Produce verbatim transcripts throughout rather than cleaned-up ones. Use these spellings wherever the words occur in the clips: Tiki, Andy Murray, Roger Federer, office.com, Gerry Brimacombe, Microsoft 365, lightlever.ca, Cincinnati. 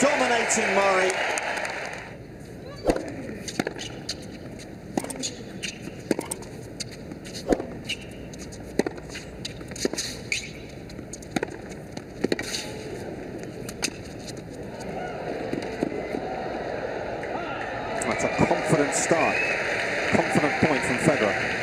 dominating Murray. That's a confident start, confident point from Federer.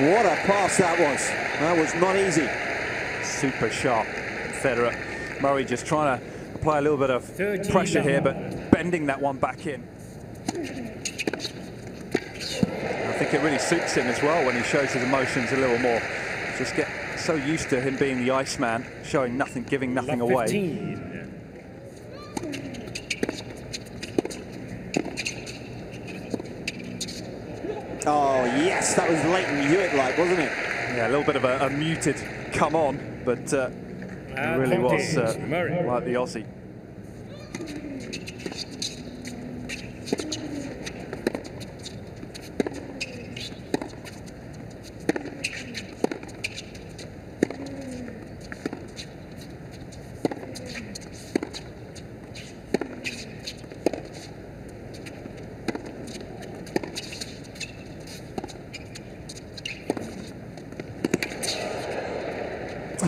What a pass that was. That was not easy. Super sharp, Federer. Murray just trying to apply a little bit of pressure here, but bending that one back in. I think it really suits him as well when he shows his emotions a little more. Just get so used to him being the Iceman, showing nothing, giving nothing away. Oh, yes, that was Leighton Hewitt-like, wasn't it? Yeah, a little bit of a, a muted come on, but uh, it really was uh, like the Aussie.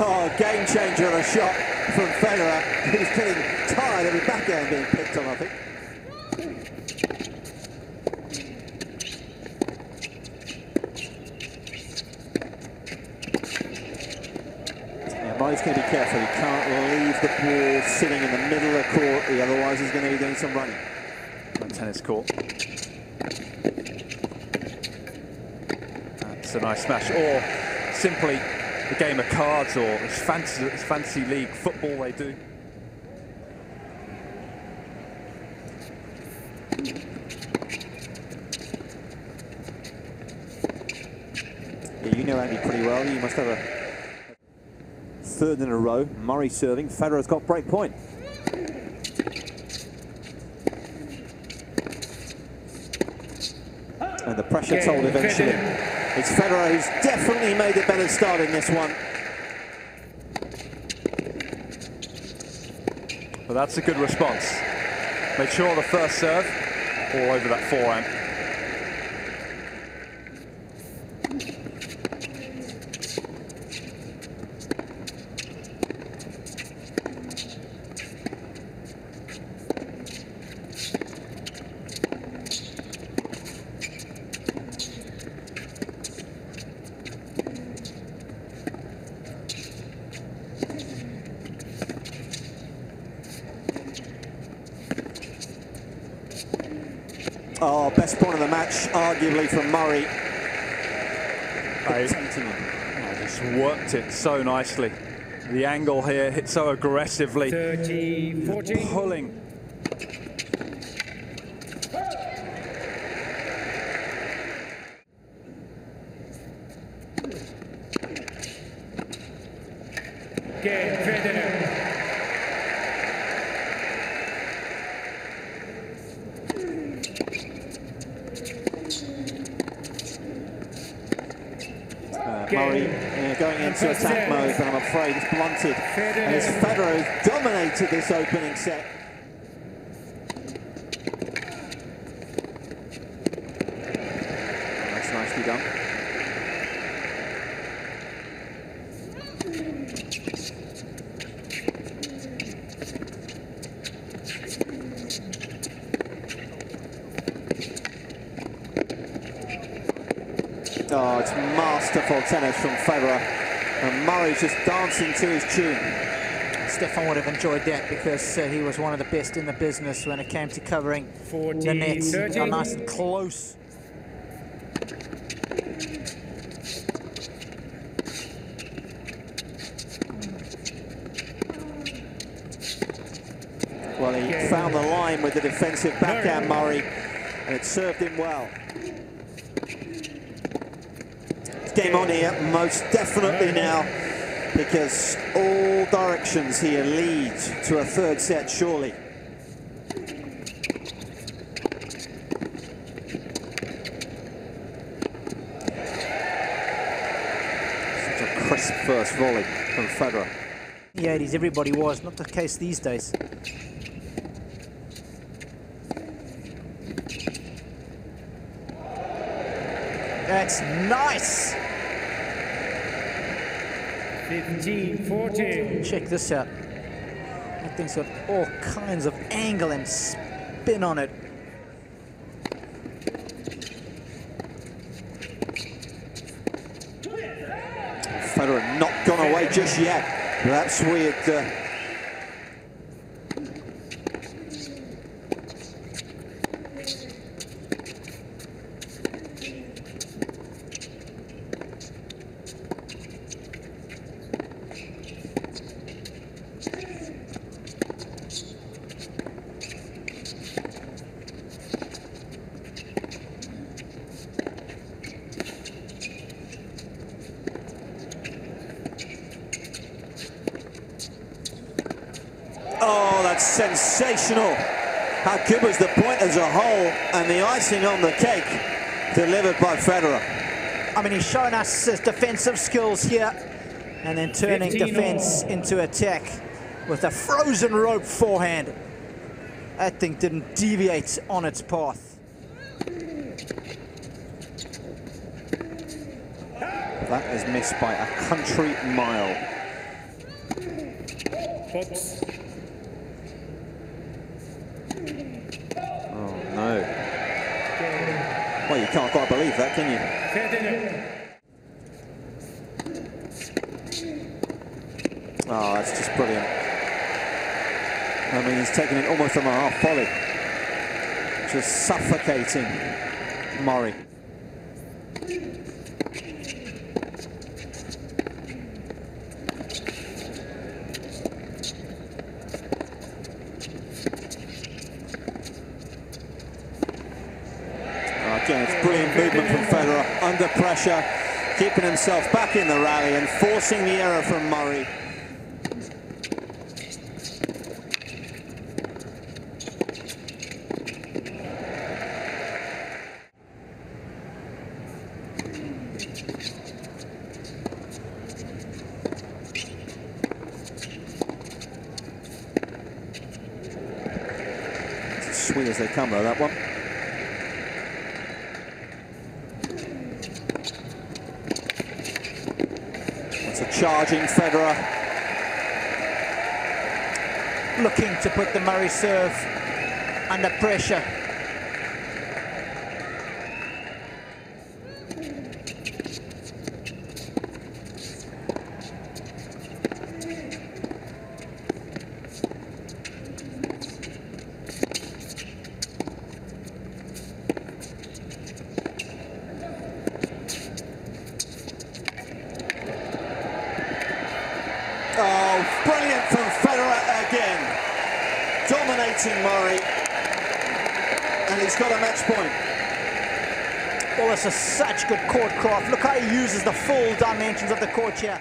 Oh, game changer of a shot from Federer, who's getting tired of his backhand being picked on, I think. Yeah, Murray's going to be careful. He can't leave the ball sitting in the middle of the court, otherwise he's going to be doing some running. On tennis court. That's a nice smash, or simply a game of cards or it's fancy, it's fancy league football they do. Yeah, you know Andy pretty well, you must have a third in a row. Murray serving, Federer's got break point. And the pressure okay, told eventually. It's Federer who's definitely made a better start in this one. Well, that's a good response. Made sure the first serve, all over that forehand. Oh, best point of the match, arguably, from Murray. I, I just worked it so nicely. The angle here hit so aggressively. thirty, forty. Pulling. Game, Federer. Murray uh, going into attack mode, but I'm afraid it's blunted. And it's Federer who's dominated this opening set. Oh, that's nicely done. Oh, it's masterful tennis from Federer, and Murray's just dancing to his tune. Stefan would have enjoyed that because uh, he was one of the best in the business when it came to covering the nets. Got nice and close. Well, he found the line with the defensive backhand, Murray, and it served him well. game on here, most definitely now, because all directions here lead to a third set, surely. Such a crisp first volley from Federer. In the eighties, everybody was, not the case these days. That's nice! fifteen forty. Check this out. That thing's got all kinds of angle and spin on it. Federer not gone away just yet. That's weird. Uh, Sensational. How good was the point as a whole, and the icing on the cake delivered by Federer. I mean, he's shown us his defensive skills here, and then turning defense all. into attack with a frozen rope forehand. That thing didn't deviate on its path. That is missed by a country mile. Oops. Well, you can't quite believe that, can you? Oh, that's just brilliant. I mean, he's taken it almost on a half volley. Just suffocating Murray. Under pressure, keeping himself back in the rally and forcing the error from Murray. It's as sweet as they come though, that one. Charging Federer, looking to put the Murray serve under pressure. Brilliant from Federer again, dominating Murray, and he's got a match point. Well, this is such good court craft. Look how he uses the full dimensions of the court here.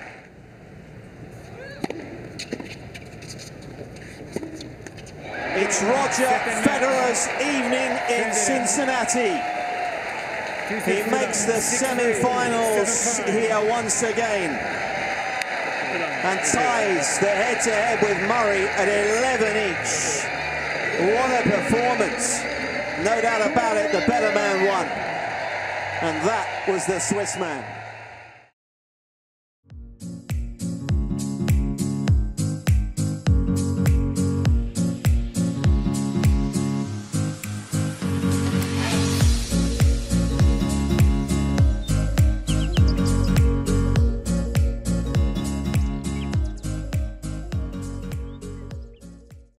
It's Roger Federer's evening in Cincinnati. He makes the semi-finals here once again, and ties the head-to-head with Murray at eleven each. What a performance. No doubt about it, the better man won. And that was the Swiss man.